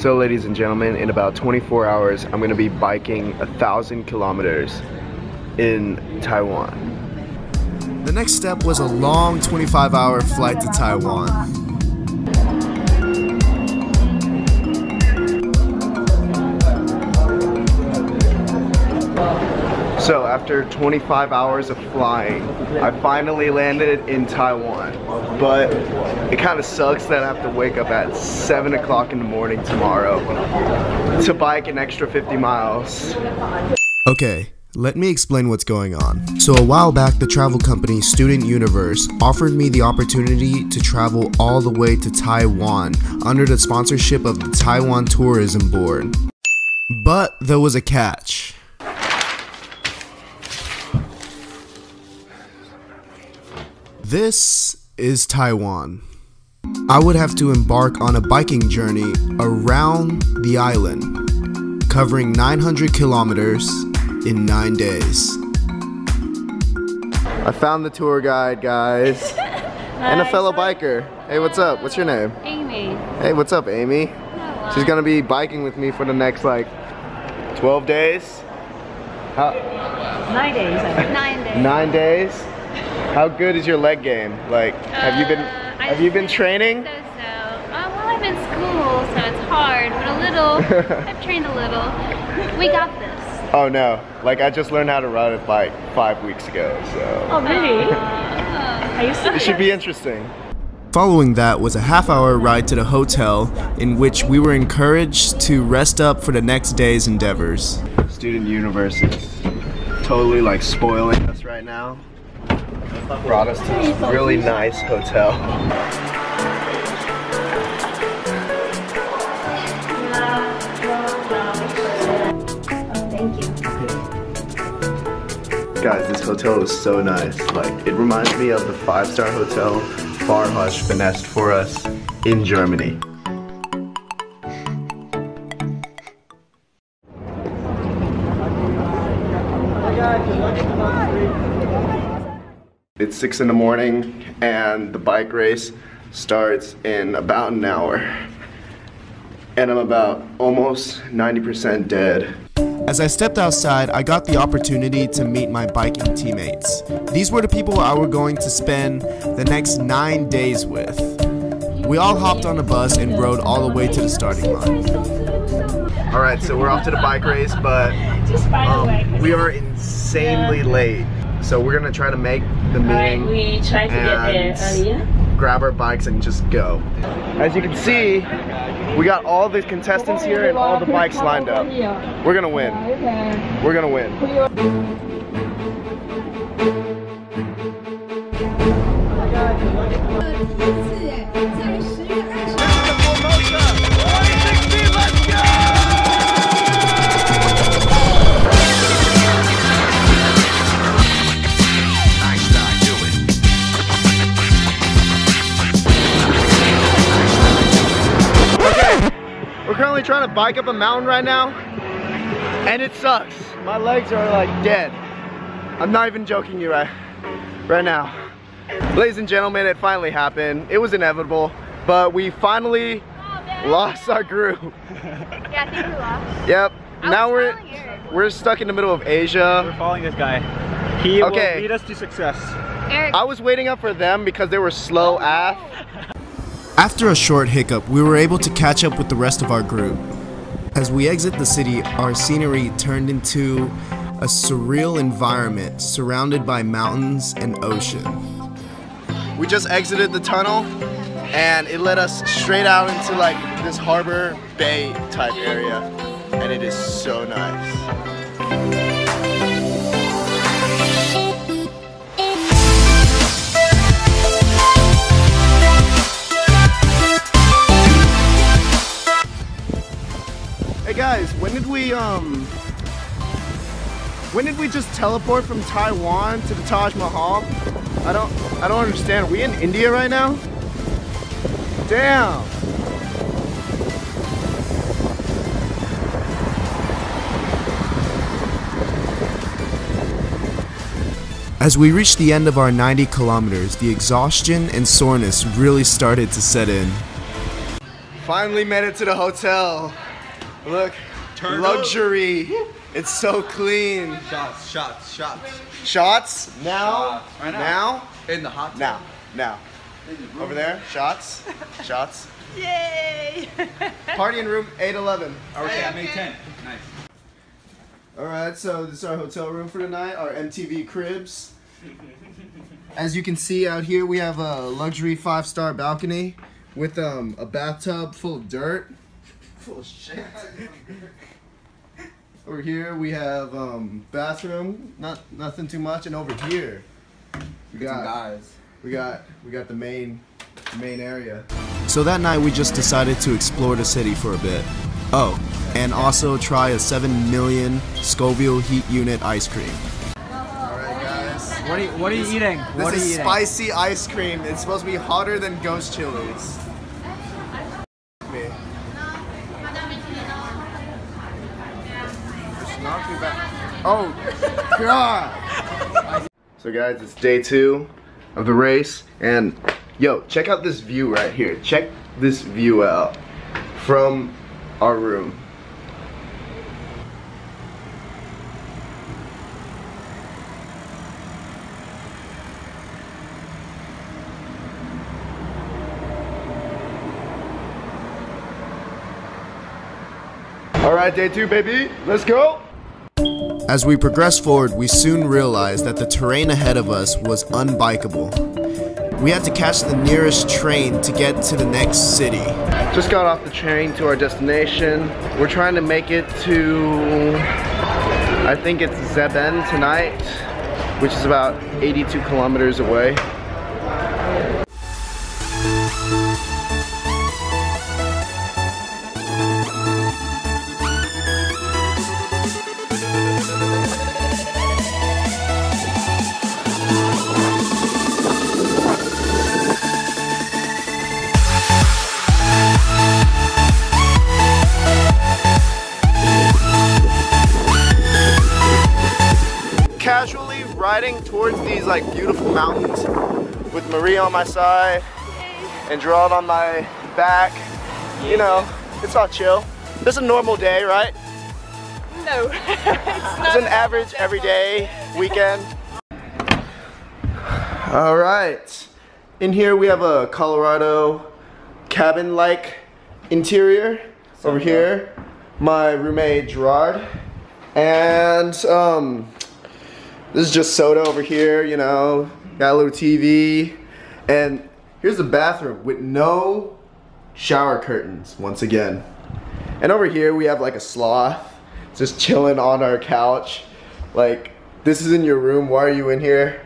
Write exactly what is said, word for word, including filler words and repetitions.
So ladies and gentlemen, in about twenty-four hours, I'm gonna be biking a thousand kilometers in Taiwan. The next step was a long twenty-five hour flight to Taiwan. So after twenty-five hours of flying, I finally landed in Taiwan. But it kind of sucks that I have to wake up at seven o'clock in the morning tomorrow to bike an extra fifty miles. Okay, let me explain what's going on. So a while back, the travel company Student Universe offered me the opportunity to travel all the way to Taiwan under the sponsorship of the Taiwan Tourism Board. But there was a catch. This is Taiwan. I would have to embark on a biking journey around the island, covering nine hundred kilometers in nine days. I found the tour guide, guys, and a fellow biker. Hey, what's up? What's your name? Amy. Hey, what's up, Amy? Hello. She's gonna be biking with me for the next like twelve days. How? Nine days. Nine days. Nine days. How good is your leg game? Like, have uh, you been have I, you been training? So so. Uh, well, I'm in school, so it's hard, but a little. I've trained a little. We got this. Oh no! Like I just learned how to ride a bike five weeks ago. So. Oh really? Uh, uh, it should yes. be interesting. Following that was a half-hour ride to the hotel, in which we were encouraged to rest up for the next day's endeavors. Student Universe is totally like spoiling us right now. Brought us to this really nice hotel. Oh, thank you. Guys, this hotel is so nice. Like, it reminds me of the five-star hotel Farhus finessed for us in Germany. It's six in the morning and the bike race starts in about an hour. And I'm about almost ninety percent dead. As I stepped outside, I got the opportunity to meet my biking teammates. These were the people I were going to spend the next nine days with. We all hopped on a bus and rode all the way to the starting line. All right, so we're off to the bike race, but um, we are insanely late. So we're gonna try to make the meeting. Right, we try to and get there earlier. Grab our bikes and just go. As you can see, we got all the contestants here and all the bikes lined up. We're gonna win. We're gonna win. Currently trying to bike up a mountain right now and it sucks. My legs are like dead. I'm not even joking you right right now. Ladies and gentlemen, it finally happened. It was inevitable, but we finally oh, lost our group. Yeah, I think we lost. Yep. I now we're we're stuck in the middle of Asia. We're following this guy. He okay. will lead us to success. Eric. I was waiting up for them because they were slow oh, af. No. After a short hiccup, we were able to catch up with the rest of our group. As we exit the city, our scenery turned into a surreal environment surrounded by mountains and ocean. We just exited the tunnel and it led us straight out into like this harbor bay type area, and it is so nice. Guys, when did we um when did we just teleport from Taiwan to the Taj Mahal? I don't I don't understand. Are we in India right now? Damn. As we reached the end of our ninety kilometers, the exhaustion and soreness really started to set in. Finally made it to the hotel. Look, Turn luxury. Up. It's so clean. Shots, shots, shots. Shots? Now? Shots. Right now? Now? In the hot tub. Now, now. Over there, shots, shots. Yay! Party in room eight eleven. Okay, okay, I'm eight ten. Nice. Alright, so this is our hotel room for tonight, our M T V cribs. As you can see out here, we have a luxury five-star balcony with um, a bathtub full of dirt. Full of shit. Over here we have um, bathroom, not nothing too much, and over here we got guys. We got we got the main main area. So that night we just decided to explore the city for a bit. Oh, and also try a seven million Scoville heat unit ice cream. What are you, what are you eating? This what are you is eating? Spicy ice cream. It's supposed to be hotter than ghost chilies. Me. Knock me back. Oh, God! So guys, it's day two of the race, and yo, check out this view right here. Check this view out from our room. Alright, day two, baby. Let's go! As we progressed forward, we soon realized that the terrain ahead of us was unbikeable. We had to catch the nearest train to get to the next city. Just got off the train to our destination. We're trying to make it to... I think it's Zeben tonight, which is about eighty-two kilometers away. Casually riding towards these like beautiful mountains with Marie on my side and Gerald on my back. You know, it's all chill. This is a normal day, right? No. It's, not it's an average everyday weekend. All right. In here we have a Colorado cabin-like interior. Over here, my roommate Gerard, and um. This is just soda over here, you know, got a little T V. And here's the bathroom with no shower curtains, once again. And over here we have like a sloth, just chilling on our couch. Like, this is in your room, why are you in here?